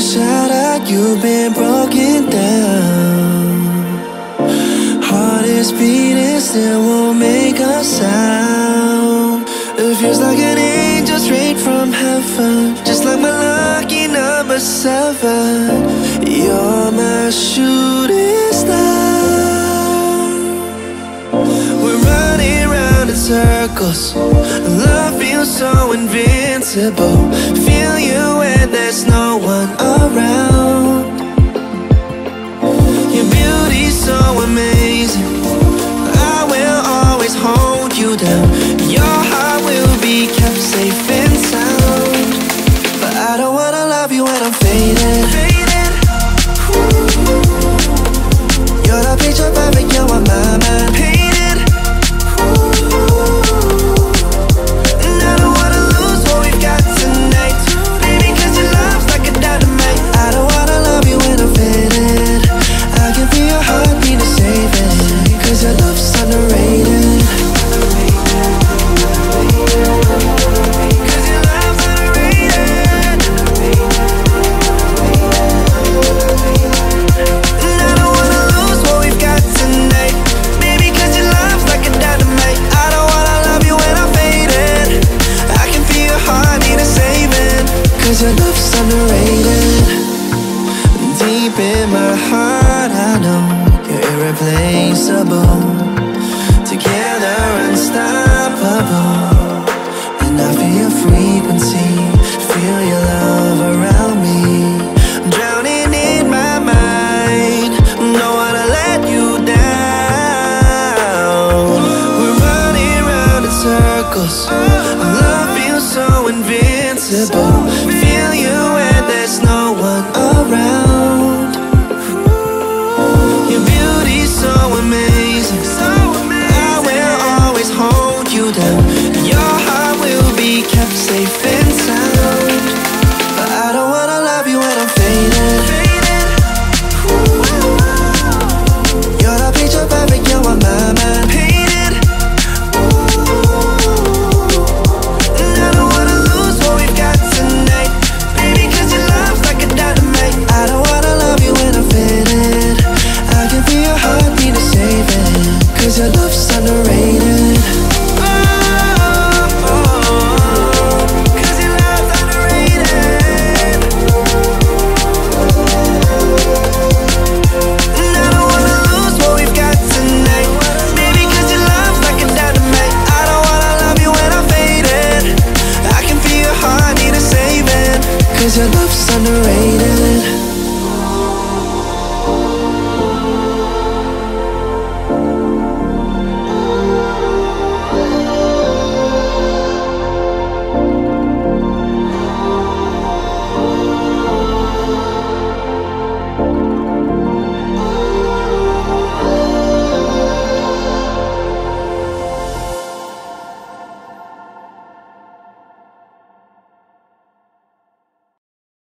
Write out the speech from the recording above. inside out, you've been broken down. Heart is beating, still won't make a sound. It feels like an angel straight from heaven, just like my lucky number 7. You're my shooting star. We're running round in circles. Love feels so invincible. Feel you when there's no one around. Your beauty's so amazing. I will always hold you down. Your heart will be kept safe and sound. But I don't wanna love you when I'm faded. You're the picture perfect, you are my man. Painted. Ooh. And I don't wanna lose what we've got tonight, baby, cause your love's like a dynamite. I don't wanna love you when I'm faded. I'll give you your heartbeat to save it, cause your love's underrated. Cause your love's underrated. Deep in my heart, I know you're irreplaceable. Together, unstoppable. And I feel your frequency, feel your love around me. I'm drowning in my mind, don't wanna let you down. We're running round in circles. Love feels so invincible. Your love's underrated.